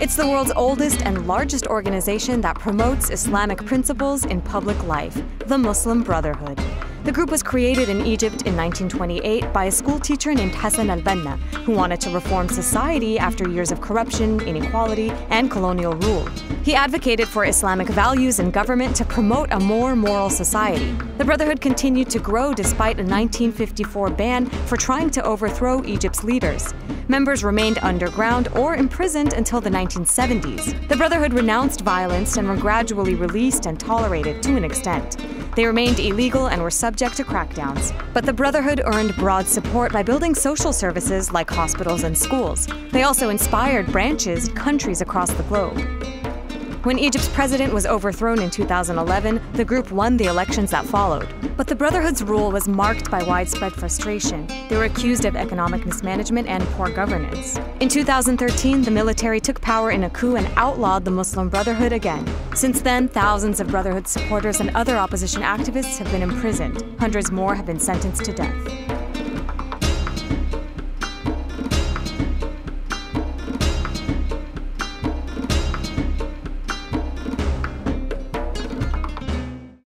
It's the world's oldest and largest organization that promotes Islamic principles in public life, the Muslim Brotherhood. The group was created in Egypt in 1928 by a school teacher named Hassan al-Banna, who wanted to reform society after years of corruption, inequality, and colonial rule. He advocated for Islamic values in government to promote a more moral society. The Brotherhood continued to grow despite a 1954 ban for trying to overthrow Egypt's leaders. Members remained underground or imprisoned until the 1970s. The Brotherhood renounced violence and were gradually released and tolerated to an extent. They remained illegal and were subject to crackdowns. But the Brotherhood earned broad support by building social services like hospitals and schools. They also inspired branches in countries across the globe. When Egypt's president was overthrown in 2011, the group won the elections that followed. But the Brotherhood's rule was marked by widespread frustration. They were accused of economic mismanagement and poor governance. In 2013, the military took power in a coup and outlawed the Muslim Brotherhood again. Since then, thousands of Brotherhood supporters and other opposition activists have been imprisoned. Hundreds more have been sentenced to death.